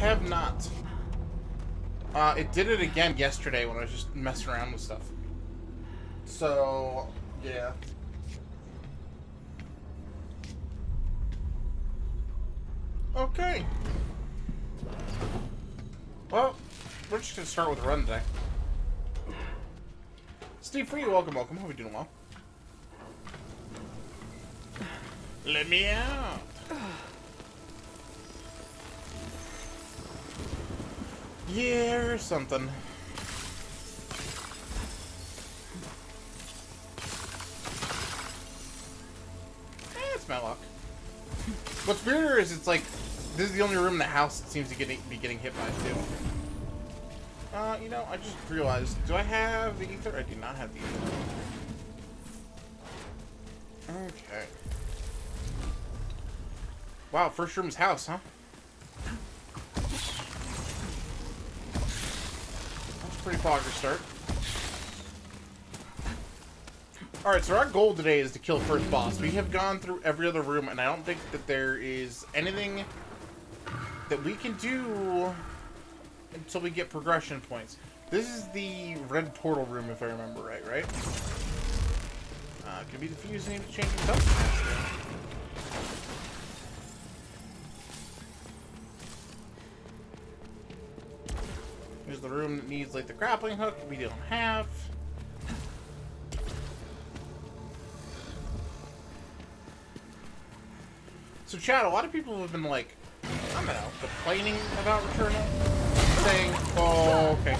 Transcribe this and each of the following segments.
have not. It did it again yesterday when I was just messing around with stuff. So, yeah. Okay. Well, we're just gonna start with a run today. Steve Free, welcome, welcome. Hope you're doing well. Let me out. Yeah, or something. It's my luck. What's weirder is it's like this is the only room in the house that seems to be getting hit by it too. You know, I just realized. Do I have the ether? I do not have the ether. Okay. Wow, first room's house, huh? That's a pretty foggy start. Alright, so our goal today is to kill first boss. We have gone through every other room, and I don't think that there is anything that we can do until we get progression points. This is the red portal room, if I remember right, right? Could be the fuse name to change itself. There's the room that needs, like, the grappling hook we don't have. So, chat, a lot of people have been, like, I don't know, complaining about Returnal. Saying, oh, okay.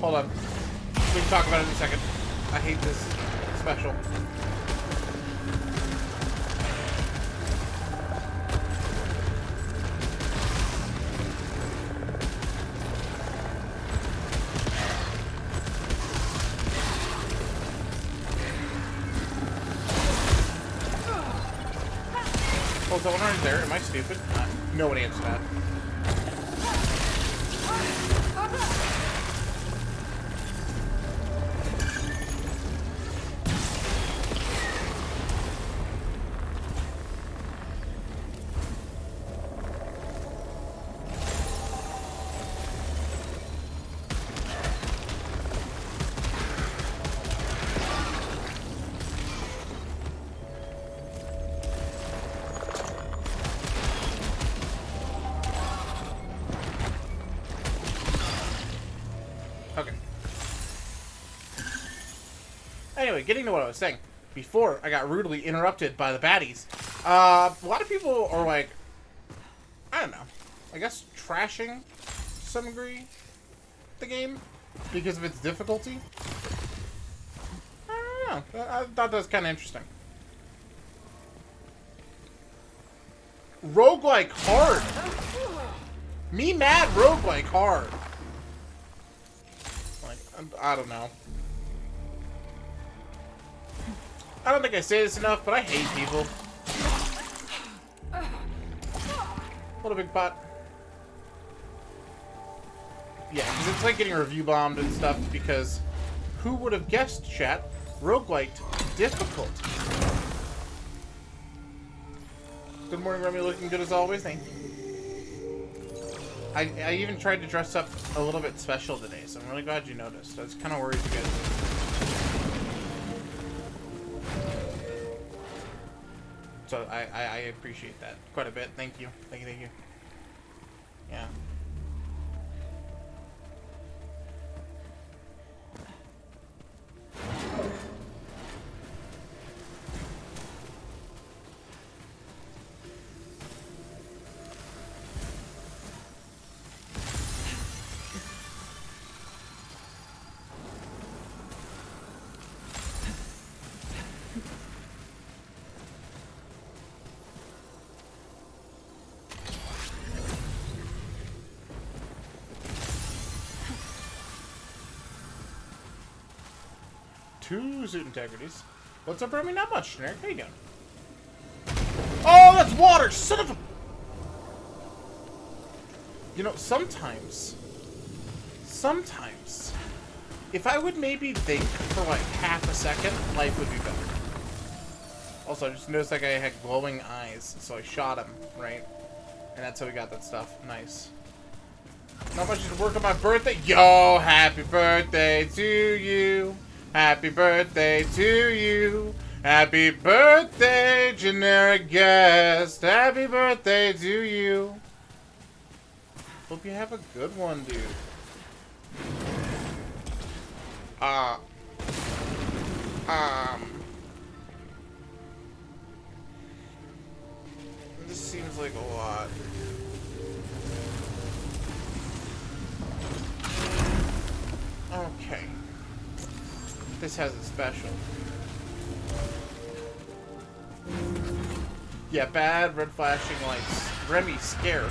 Hold on. We can talk about it in a second. I hate this special. That one right there. Am I stupid? No one answered that. Anyway, getting to what I was saying before I got rudely interrupted by the baddies. A lot of people are like, I don't know, I guess trashing to some degree the game because of its difficulty. I don't know. I thought that was kind of interesting. Roguelike hard. Me mad roguelike hard. Like, I don't know. I don't think I say this enough, but I hate people. What a big pot. Yeah, because it's like getting review bombed and stuff, because who would have guessed, chat? Roguelite difficult. Good morning, Remy. Looking good as always. Thank you. I even tried to dress up a little bit special today, so I'm really glad you noticed. I was kind of worried you guys did. So I appreciate that quite a bit. Thank you. Thank you. Thank you. Yeah. Two suit integrities. What's up, Remy? Not much, Generic. How you doing? Oh, that's water! Son of a... You know, sometimes, if I would maybe think for, like, half a second, life would be better. Also, I just noticed that guy had glowing eyes, so I shot him, right? And that's how we got that stuff. Nice. Not much to work on my birthday. Yo, happy birthday to you. Happy birthday to you. Happy birthday, generic guest. Happy birthday to you. Hope you have a good one, dude. This seems like a lot. Okay. This has a special. Yeah, bad red flashing lights. Remy's scared.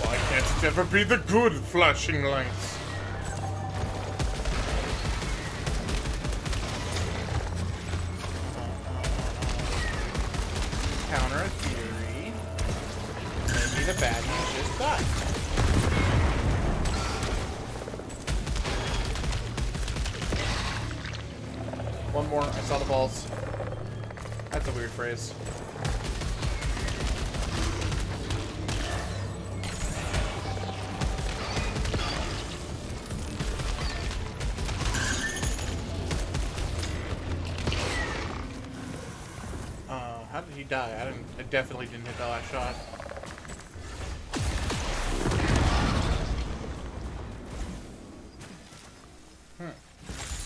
Why can't it ever be the good flashing lights? Counter theory. Maybe the bad news just died. One more. I saw the balls. That's a weird phrase. How did he die? I definitely didn't hit that last shot.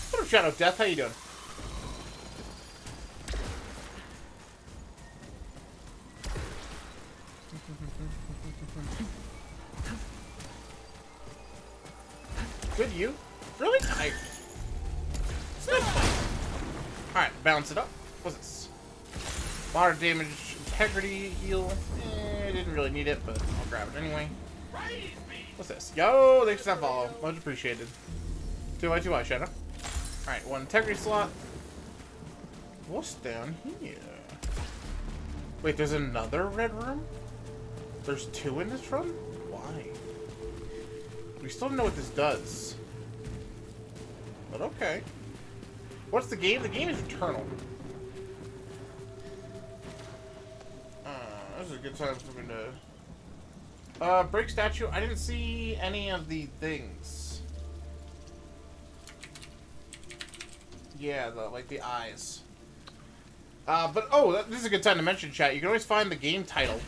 What up, Shadow Death? How you doing? Good, you? Really? Alright, balance it up. What's this? Water damage, integrity, heal. I didn't really need it, but I'll grab it anyway. What's this? Yo, thanks for that follow. Much appreciated. 2x2 Shadow. Alright, one integrity slot. What's down here? Wait, there's another red room? There's two in this room? Why? We still don't know what this does. But okay. What's the game? The game is Returnal. This is a good time for me to... break statue. I didn't see any of the things. Yeah, like the eyes. But, oh, this is a good time to mention, chat. You can always find the game title.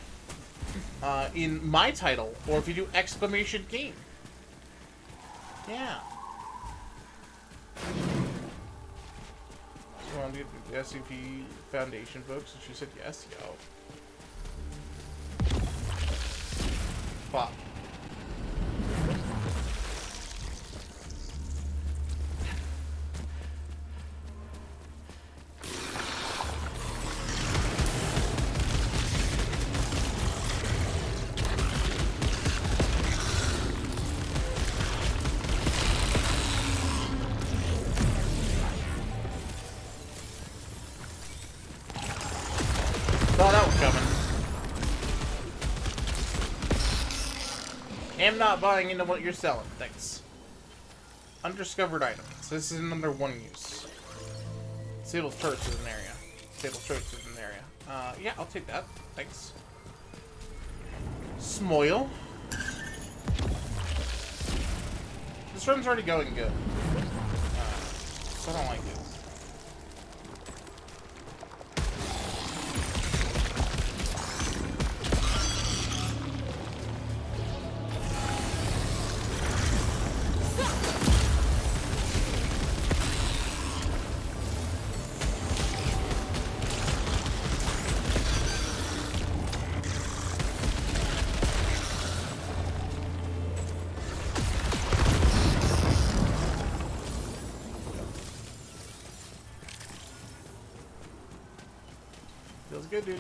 In my title, or if you do exclamation game. Yeah. You want to get the SCP Foundation books? And she said yes, yo. Fuck. I'm not buying into what you're selling. Thanks. Undiscovered items. This is another one use. Sable's Church is an area. Sable's Church is an area. Yeah, I'll take that. Thanks. Smoil. This room's already going good. So I don't like it. Feels good, dude.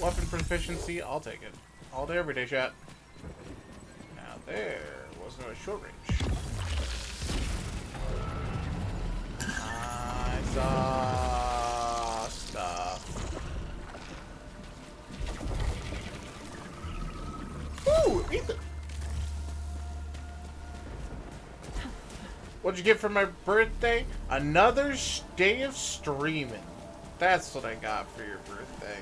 Weapon proficiency, I'll take it. All day, every day, chat. Now there was no short range. I saw stuff. Ooh, Ethan. What What'd you get for my birthday? Another day of streaming. That's what I got for your birthday.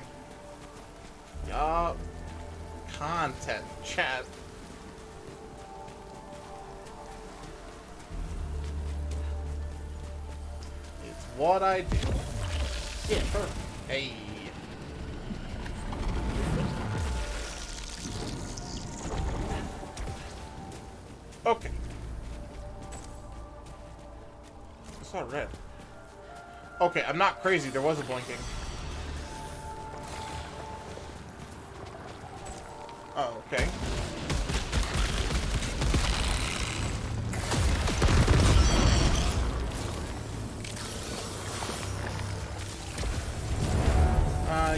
Yup. Content, chat. It's what I do. Yeah, perfect. Hey. Okay. It's not red. Okay, I'm not crazy. There was a blinking. Oh, okay.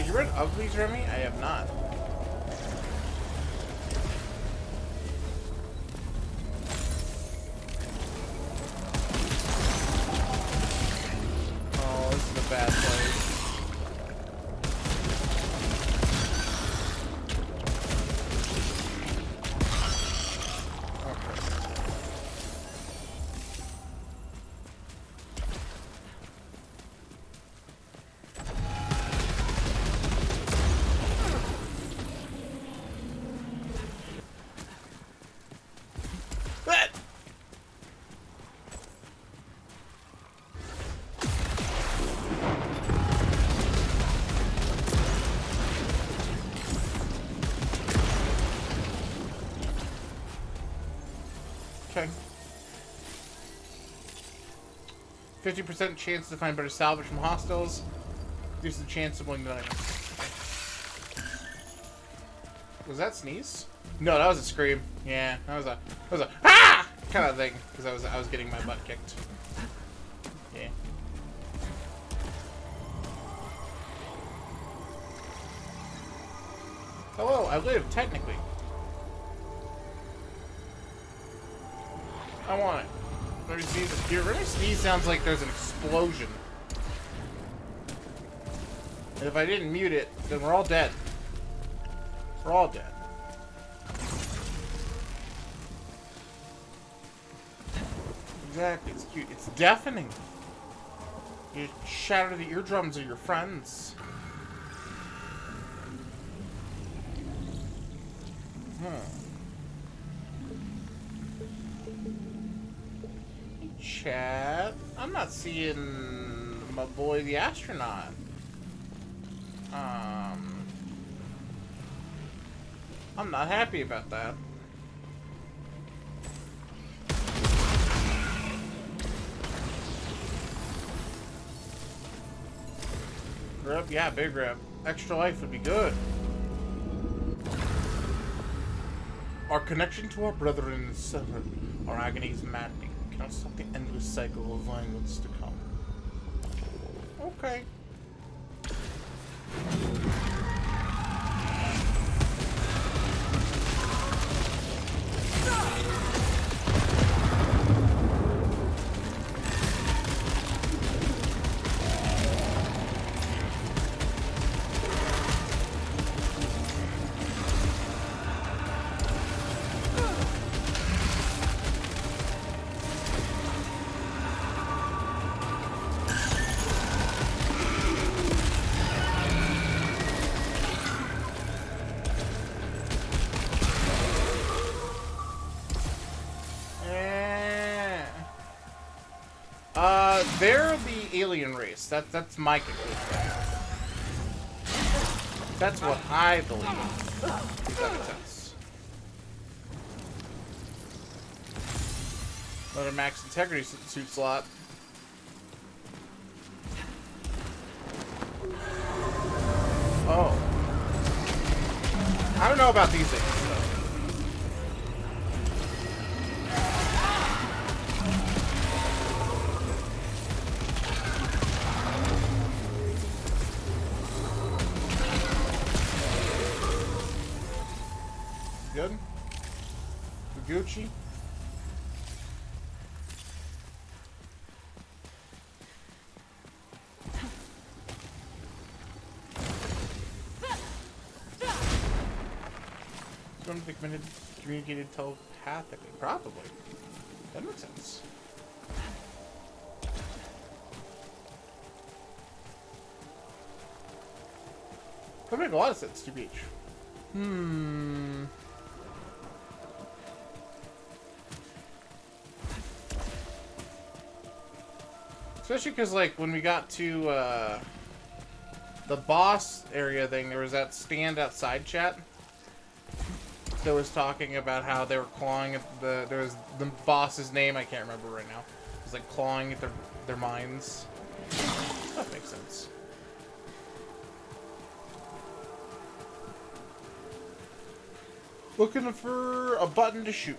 You read Uglies, Remy? I have not. Okay. 50% chance to find better salvage from hostiles. There's a chance of winning. Was that sneeze? No, that was a scream. Yeah, that was a ah kind of thing because I was getting my butt kicked. Yeah. Hello, I live technically. I want it. Let me sneeze. Dude, really sneeze sounds like there's an explosion. And if I didn't mute it, then we're all dead. We're all dead. Exactly. It's cute. It's deafening. You shatter the eardrums of your friends. Hmm. Chat. I'm not seeing my boy the astronaut. I'm not happy about that. Grip? Yeah, big grip. Extra life would be good. Our connection to our brethren is severed. Our agony is maddening. Can't stop the endless cycle of violence to come. Okay. They're the alien race. That's my conclusion. That's what I believe. That makes sense. Another max integrity suit slot. Oh. I don't know about these things. Gucci. Some communicated telepathically, probably. That makes sense. That would make a lot of sense, 2 each. Hmm. Especially because, like, when we got to the boss area thing, there was that stand outside chat that was talking about how they were clawing at the... There was the boss's name, I can't remember right now. It was, like, clawing at their minds. That makes sense. Looking for a button to shoot.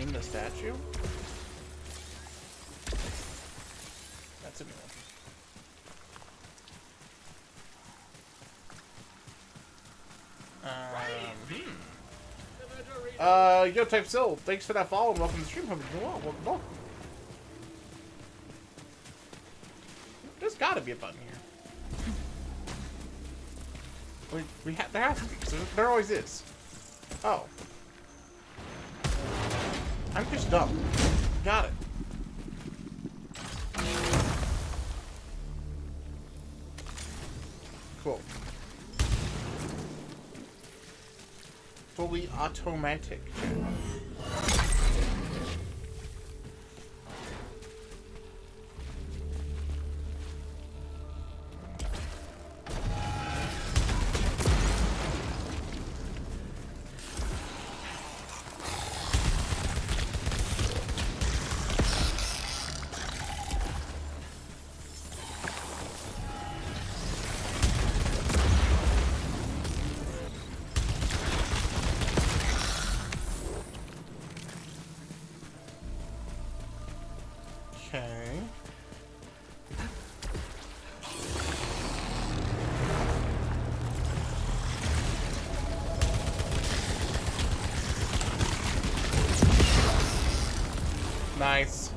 In the statue? That's a new one. Yo, Type Sill, thanks for that follow and welcome to the stream. Welcome. There's gotta be a button here. There has to be, because there always is. Oh. I'm just dumb. Got it. Cool. Fully automatic. Nice.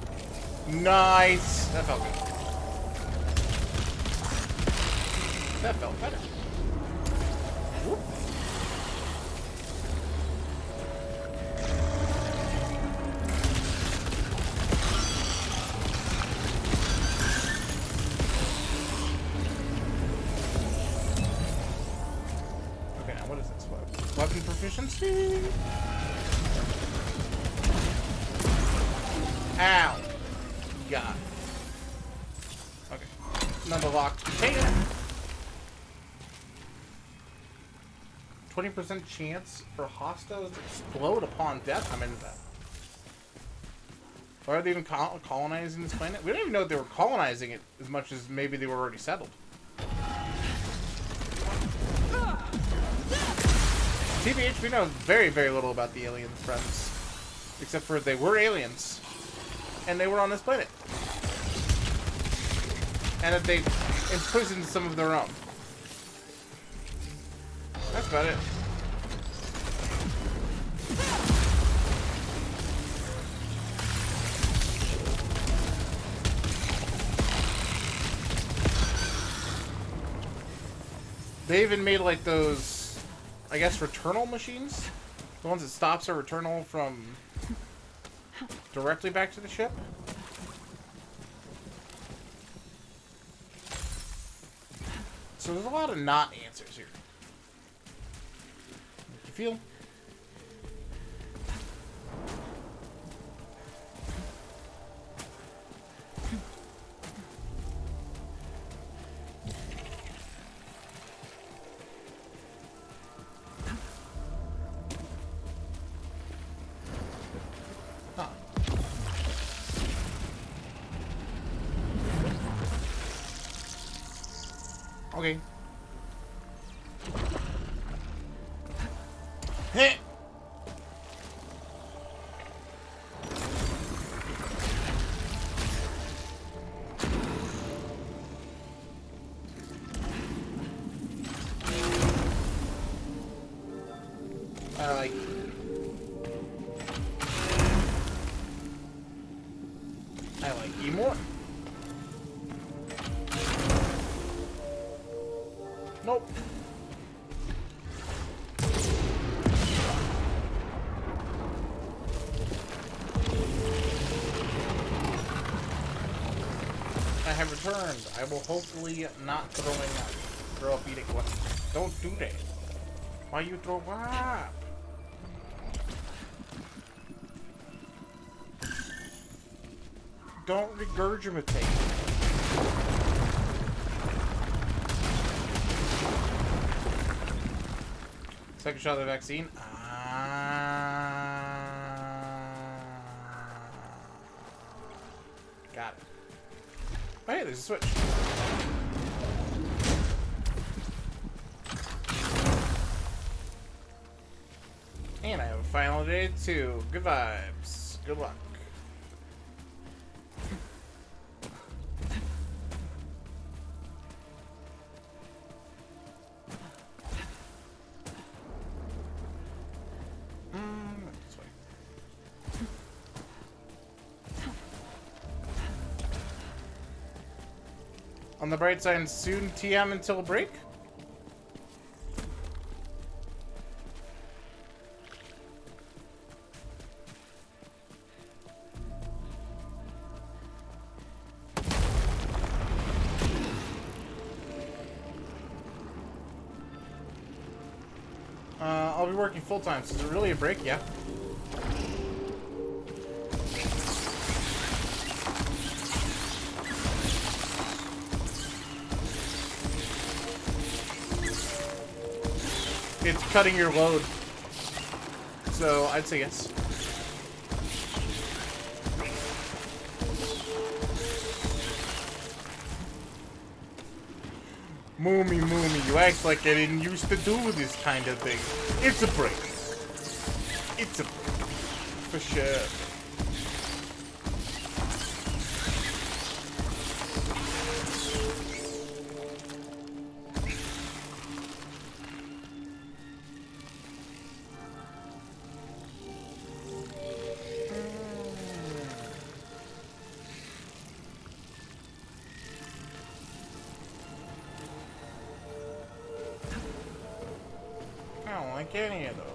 Nice! That felt good. That felt better. Whoop. Okay, now what is this? Weapon proficiency? Ow! God. Okay. Number lock. Take it! 20% chance for hostiles to explode upon death? I'm into that. Why are they even colonizing this planet? We don't even know if they were colonizing it as much as maybe they were already settled. TBH, we know very, very little about the alien friends. Except for they were aliens. And they were on this planet. And that they imprisoned some of their own. That's about it. They even made like those, I guess, Returnal machines. The ones that stops a Returnal from directly back to the ship. So there's a lot of not answers here. You feel? Okay. Heh. I like you more. Nope. have returned. I will hopefully not throw up eating what? Don't do that. Why you throw up? Don't regurgitate. Second shot of the vaccine. Got it. Oh, hey, there's a switch. And I have a final day too. Good vibes. Good luck. On the bright side, soon TM until break. I'll be working full time. So is it really a break? Yeah. It's cutting your load. So, I'd say yes. Moomy, Moomy, you act like I didn't used to do this kind of thing. It's a break. It's a break. For sure. Any of those.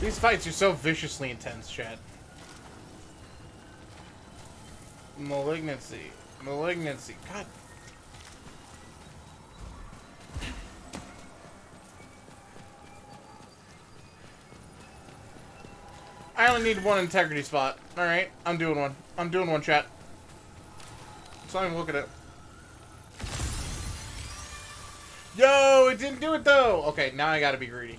These fights are so viciously intense, chat. Malignancy. Malignancy. God. I only need one integrity spot. Alright, I'm doing one. I'm doing one, chat. So I'm looking at it. Yo, it didn't do it though! Okay, now I gotta be greedy.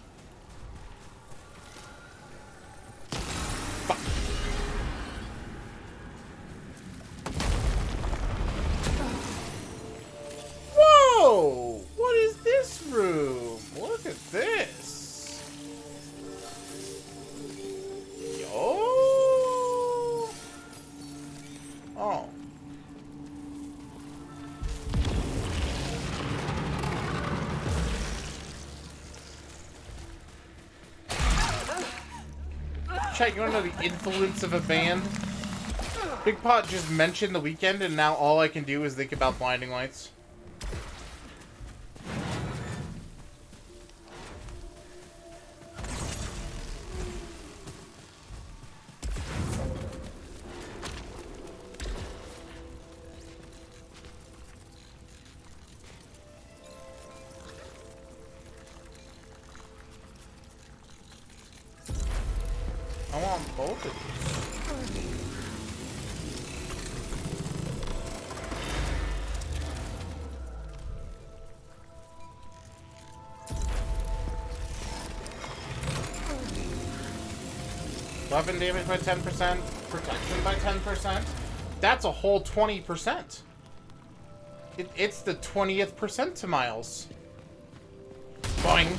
Chat, you wanna know the influence of a band? Big Pot just mentioned The Weeknd, and now all I can do is think about Blinding Lights. on both of these. 11 damage by 10%, protection by 10%. That's a whole 20%. It's the 20th percentiles. Boing.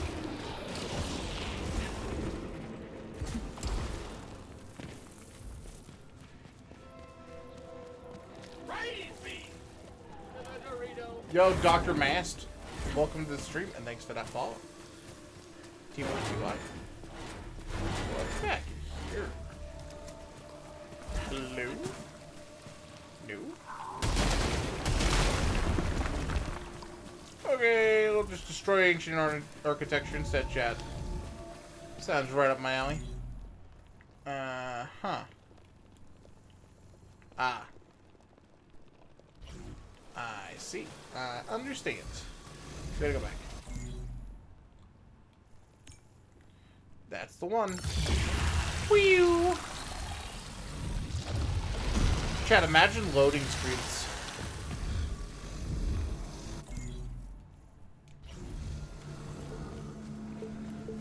Yo, Dr. Mast, welcome to the stream and thanks for that follow. Teamwork you like. What's back here? Blue? New? Okay, it'll just destroy ancient architecture instead, chat. Sounds right up my alley. I see. I understand. Gotta go back. That's the one. Whew! Chat, imagine loading screens.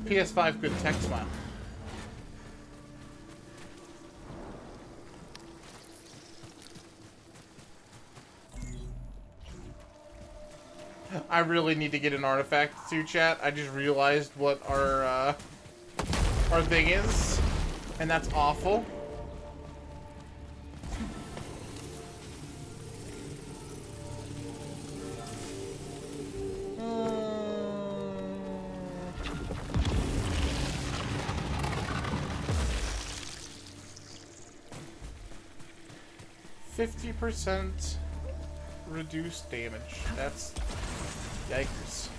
PS5 good tech smile. I really need to get an artifact too, chat. I just realized what our thing is, and that's awful. Percent reduced damage. That's yikers.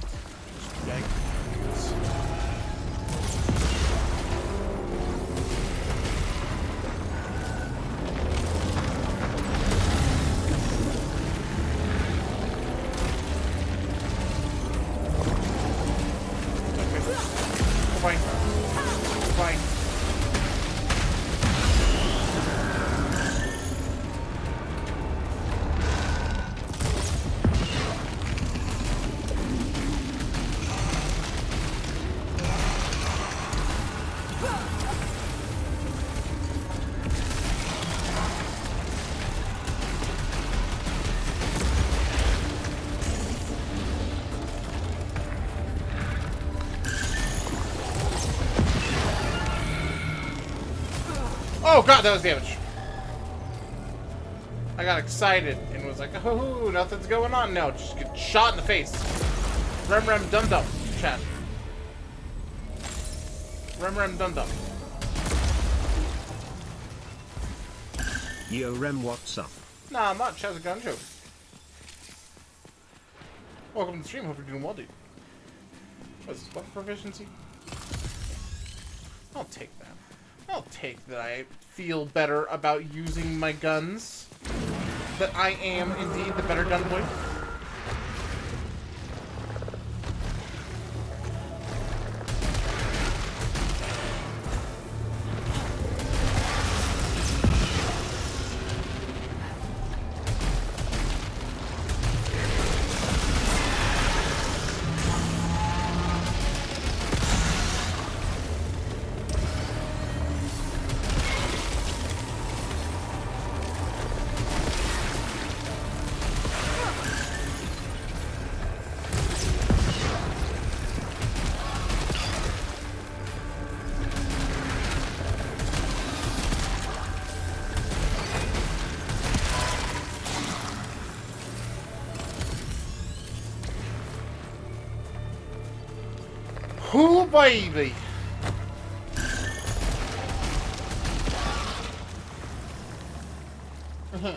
Just yikers. Okay. Fine. Fine. Oh god, that was damage. I got excited and was like, oh, nothing's going on. No, just get shot in the face. Rem dum-dum, chat. Rem dum-dum. Yo, Rem, what's up? Nah, much. How's it going, Joe? Welcome to the stream. Hope you're doing well, dude. What's this, weapon proficiency? I'll take that. I'll take that I feel better about using my guns. That I am indeed the better gun boy. Ooh, baby! Okay.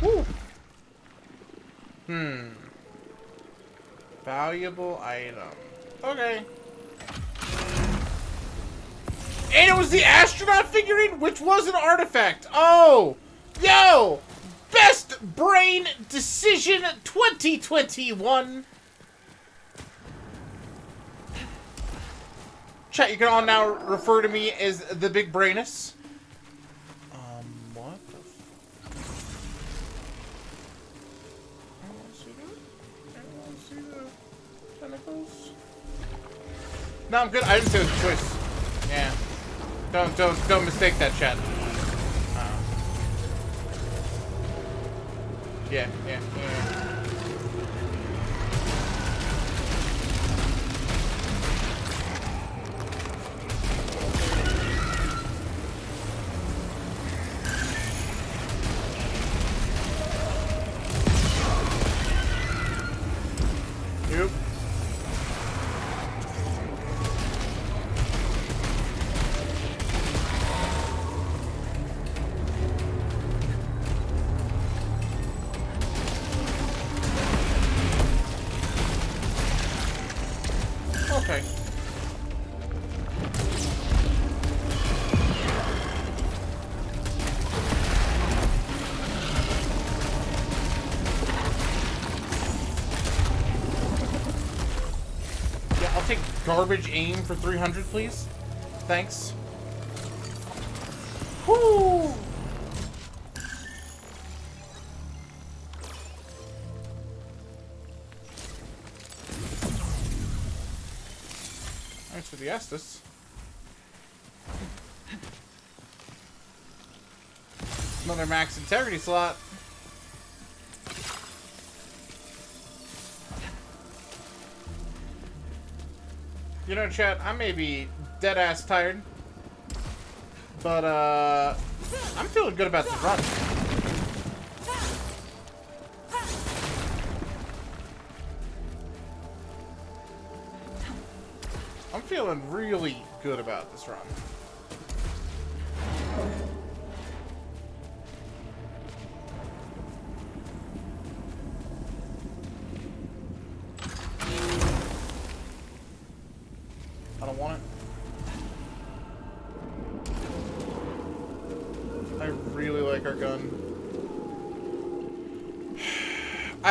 Woo. Valuable item. Okay. And it was the astronaut figurine, which was an artifact. Oh! Yo! Best Brain Decision 2021. Chat, you can all now refer to me as the Big Brainus. What the fuck? I wanna see that. I wanna see the tentacles. No, I'm good. I didn't say it was a choice. Yeah. Don't mistake that, chat. Yeah. Garbage aim for 300, please. Thanks. Whoo! Thanks for the Estus. Another max integrity slot. You know, chat, I may be dead-ass tired, but, I'm feeling good about the run. I'm feeling really good about this run.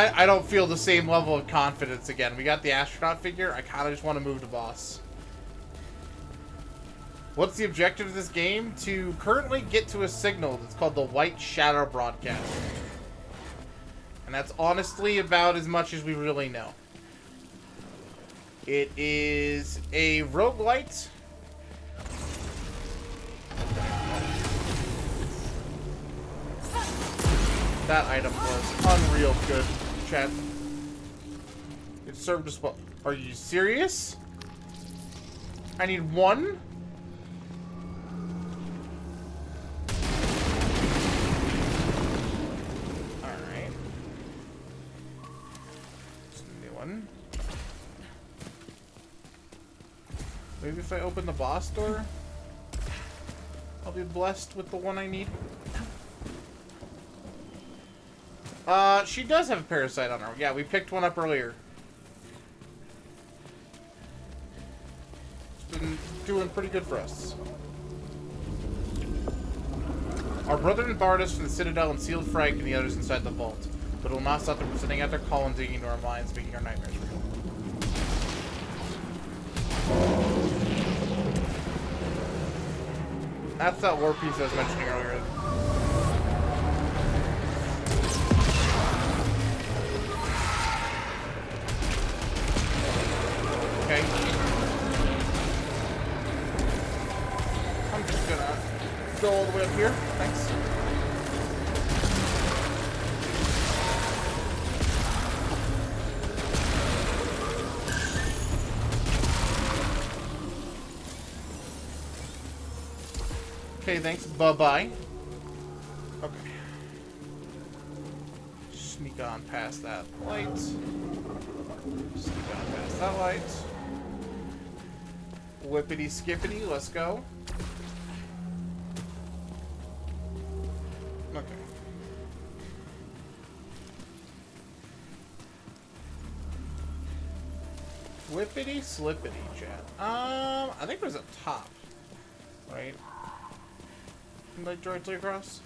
I don't feel the same level of confidence again. We got the astronaut figure. I kind of just want to move to boss. What's the objective of this game? To currently get to a signal that's called the White Shadow Broadcast. And that's honestly about as much as we really know. It is a roguelite. That item was unreal good. Chat. It served us well. Are you serious? I need one? Alright. There's a new one. Maybe if I open the boss door, I'll be blessed with the one I need. She does have a parasite on her. Yeah, we picked one up earlier. It's been doing pretty good for us. Our brethren barred us from the Citadel and sealed Frank and the others inside the vault, but it will not stop them from sending out their call and digging into our minds, making our nightmares real. That's that war piece I was mentioning earlier. Okay. I'm just gonna go all the way up here. Thanks. Okay, thanks. Bye-bye. Okay. Sneak on past that light. Sneak on past that light. Whippity skippity, let's go. Okay. Whippity slippity, chat. I think it was up top, right? Can I directly across?